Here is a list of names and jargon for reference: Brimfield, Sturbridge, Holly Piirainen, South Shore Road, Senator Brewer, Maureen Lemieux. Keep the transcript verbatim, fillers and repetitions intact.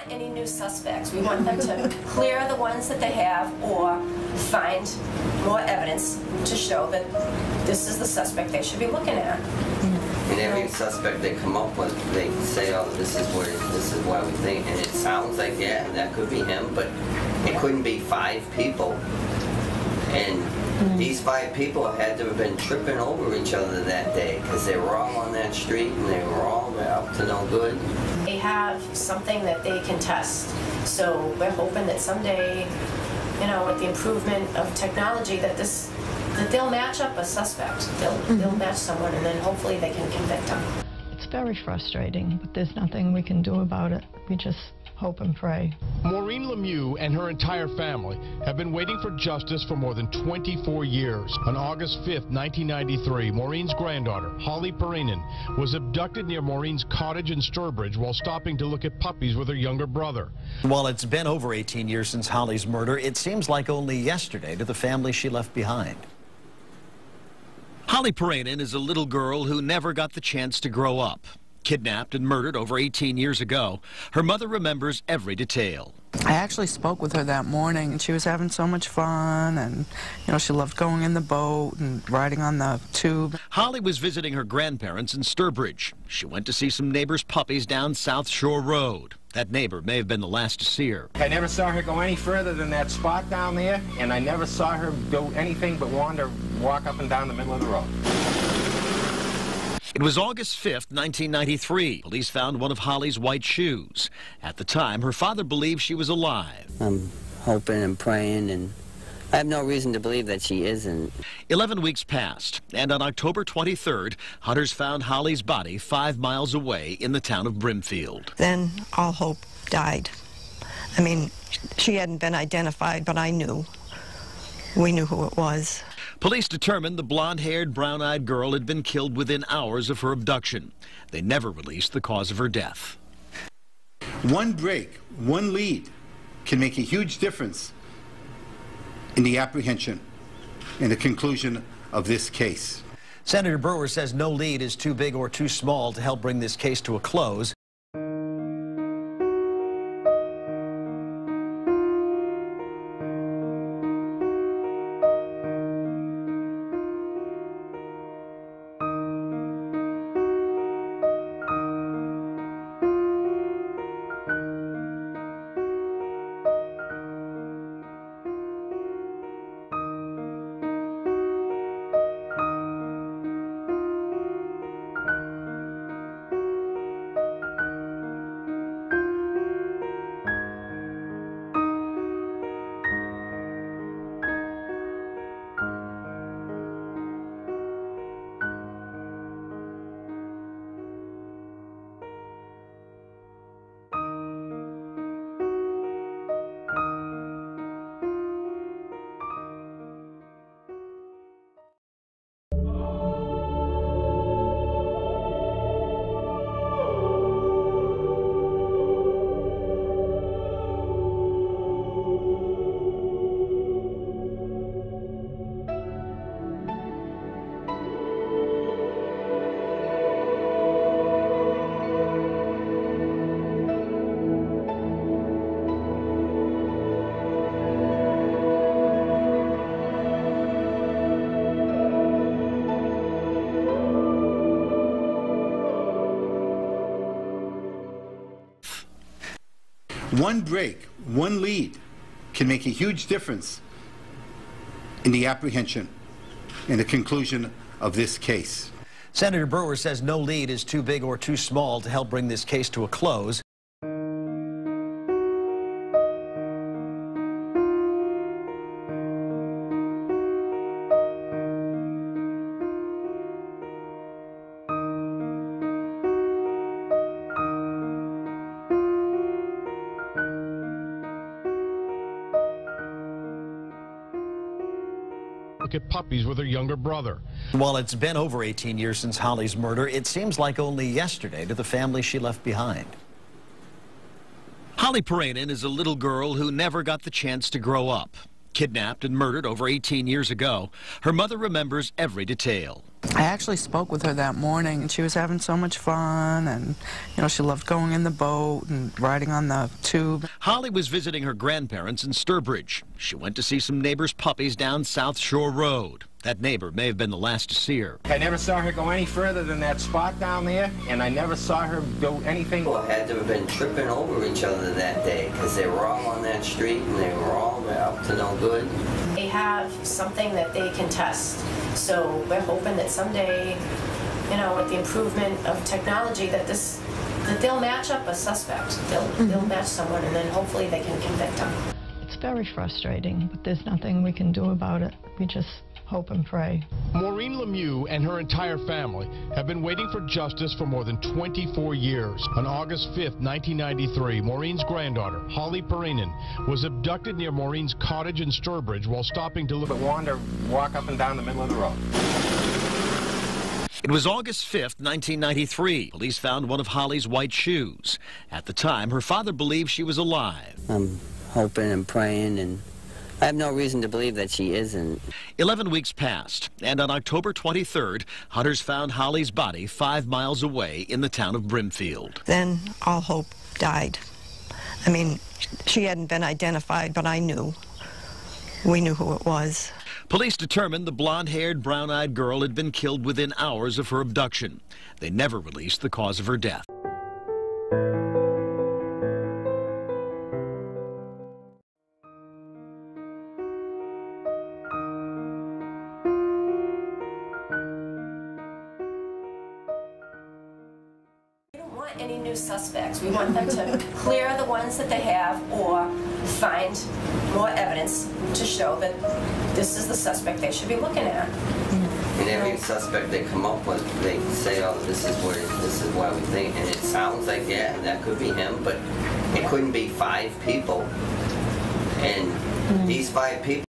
want any new suspects. We want them to clear the ones that they have or find more evidence to show that this is the suspect they should be looking at. And every suspect they come up with, they say, oh, this is where, this is why we think, and it sounds like, yeah, that could be him, but it couldn't be five people. And mm-hmm. these five people had to have been tripping over each other that day because they were all on that street and they were all up to no good. They have something that they can test. So we're hoping that someday, you know, with the improvement of technology, that this, that they'll match up a suspect. They'll, mm-hmm. they'll match someone and then hopefully they can convict them. It's very frustrating, but there's nothing we can do about it. We just hope and pray. Maureen Lemieux and her entire family have been waiting for justice for more than twenty-four years. On August fifth, nineteen ninety-three, Maureen's granddaughter, Holly Piirainen, was abducted near Maureen's cottage in Sturbridge while stopping to look at puppies with her younger brother. While it's been over eighteen years since Holly's murder, it seems like only yesterday to the family she left behind. Holly Piirainen is a little girl who never got the chance to grow up. Kidnapped and murdered over eighteen years ago, her mother remembers every detail. I actually spoke with her that morning, and she was having so much fun, and, you know, she loved going in the boat and riding on the tube. Holly was visiting her grandparents in Sturbridge. She went to see some neighbors' puppies down South Shore Road. That neighbor may have been the last to see her. I never saw her go any further than that spot down there, and I never saw her do anything but wander, walk up and down the middle of the road. It was August fifth, nineteen ninety-three. Police found one of Holly's white shoes. At the time, her father believed she was alive. I'm hoping and praying, and I have no reason to believe that she isn't. Eleven weeks passed, and on October twenty-third, hunters found Holly's body five miles away in the town of Brimfield. Then all hope died. I mean, she hadn't been identified, but I knew. We knew who it was. Police determined the blonde-haired, brown-eyed girl had been killed within hours of her abduction. They never released the cause of her death. One break, one lead, can make a huge difference in the apprehension and the conclusion of this case. Senator Brewer says no lead is too big or too small to help bring this case to a close. One break, one lead, can make a huge difference in the apprehension and the conclusion of this case. Senator Brewer says no lead is too big or too small to help bring this case to a close. At puppies with her younger brother. While it's been over eighteen years since Holly's murder, it seems like only yesterday to the family she left behind. Holly Piirainen is a little girl who never got the chance to grow up. Kidnapped and murdered over eighteen years ago, her mother remembers every detail. I actually spoke with her that morning, and she was having so much fun, and, you know, she loved going in the boat and riding on the tube. Holly was visiting her grandparents in Sturbridge. She went to see some neighbors' puppies down South Shore Road. That neighbor may have been the last to see her. I never saw her go any further than that spot down there, and I never saw her do anything. Well, had to have been tripping over each other that day, because they were all on that street, and they were all up to no good. They have something that they can test, so we're hoping that someday, you know, with the improvement of technology, that this, that they'll match up a suspect. They'll, mm-hmm. they'll match someone, and then hopefully they can convict them. It's very frustrating, but there's nothing we can do about it. We just hope and pray. Maureen Lemieux and her entire family have been waiting for justice for more than twenty-four years. On August fifth, nineteen ninety-three, Maureen's granddaughter, Holly Piirainen, was abducted near Maureen's cottage in Sturbridge while stopping to look. But Wanda walk up and down the middle of the road. It was August fifth, nineteen ninety-three. Police found one of Holly's white shoes. At the time, her father believed she was alive. I'm hoping and praying, and I have no reason to believe that she isn't. Eleven weeks passed, and on October twenty-third, hunters found Holly's body five miles away in the town of Brimfield. Then all hope died. I mean, she hadn't been identified, but I knew. We knew who it was. Police determined the blonde-haired, brown-eyed girl had been killed within hours of her abduction. They never released the cause of her death. Any new suspects. We want them to clear the ones that they have or find more evidence to show that this is the suspect they should be looking at. And every suspect they come up with, they say, oh, this is where, this is why we think, and it sounds like, yeah, that could be him, but it couldn't be five people. And mm-hmm. these five people